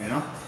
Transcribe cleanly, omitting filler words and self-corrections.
you know?